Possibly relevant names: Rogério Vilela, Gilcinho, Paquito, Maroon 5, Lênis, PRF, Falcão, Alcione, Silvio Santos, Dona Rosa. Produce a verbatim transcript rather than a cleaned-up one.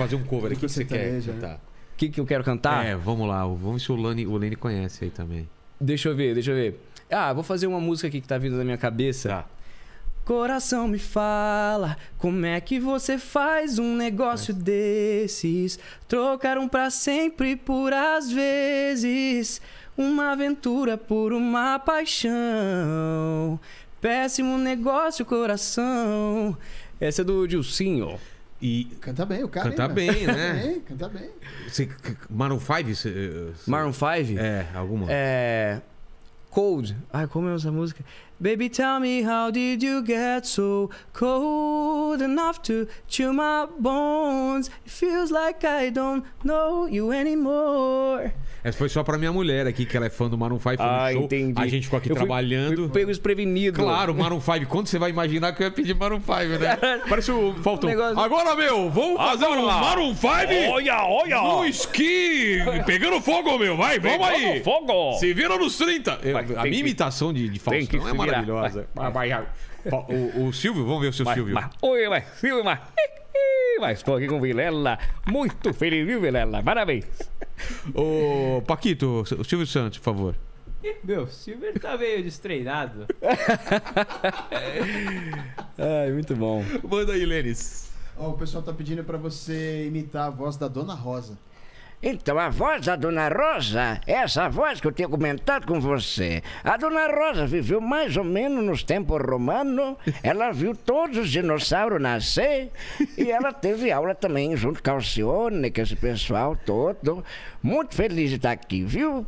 fazer um cover. O que, que você quer cantar? O que, que eu quero cantar? É, vamos lá. Vamos ver se o Lênis, o Lênis conhece aí também. Deixa eu ver, deixa eu ver. Ah, vou fazer uma música aqui que tá vindo na minha cabeça. Tá. Coração me fala, como é que você faz um negócio desses? Trocaram pra sempre por às vezes, uma aventura por uma paixão. Péssimo negócio, coração. Essa é do Gilcinho. E... Canta bem, o cara. Canta aí, bem, né? Canta bem, canta bem. Você, Maroon five? Você... Maroon five? É, alguma. É... Cold. Ai, como é essa música? Baby, tell me how did you get so cold enough to chill my bones? It feels like I don't know you anymore. Essa foi só pra minha mulher aqui, que ela é fã do Maroon five. Ah, show. Entendi. A gente ficou aqui eu trabalhando. Fui, fui pego desprevenido. Claro, Maroon five. Quando você vai imaginar que eu ia pedir Maroon five, né? Parece o Falcão. Um negócio... Agora, meu, vamos ah, fazer um Maroon five. Olha, olha. No esqui. Pegando fogo, meu. Vai, vamos aí. Fogo. Se vira nos trinta. Eu, a minha imitação de, de Falcão é maravilhosa. Vai, vai, vai. O, o Silvio, vamos ver o seu vai, Silvio. Vai. Oi, vai, Silvio, vai. Mas estou aqui com o Vilela. Muito feliz, viu, Vilela? Parabéns. Ô, Paquito, o Silvio Santos, por favor. Meu, o Silvio tá meio destreinado. Ai, muito bom. Manda aí, Lênis. Oh, o pessoal tá pedindo pra você imitar a voz da Dona Rosa. Então, a voz da Dona Rosa, essa voz que eu tenho comentado com você. A Dona Rosa viveu mais ou menos nos tempos romanos, ela viu todos os dinossauros nascer e ela teve aula também junto com a Alcione, com esse pessoal todo. Muito feliz de estar aqui, viu?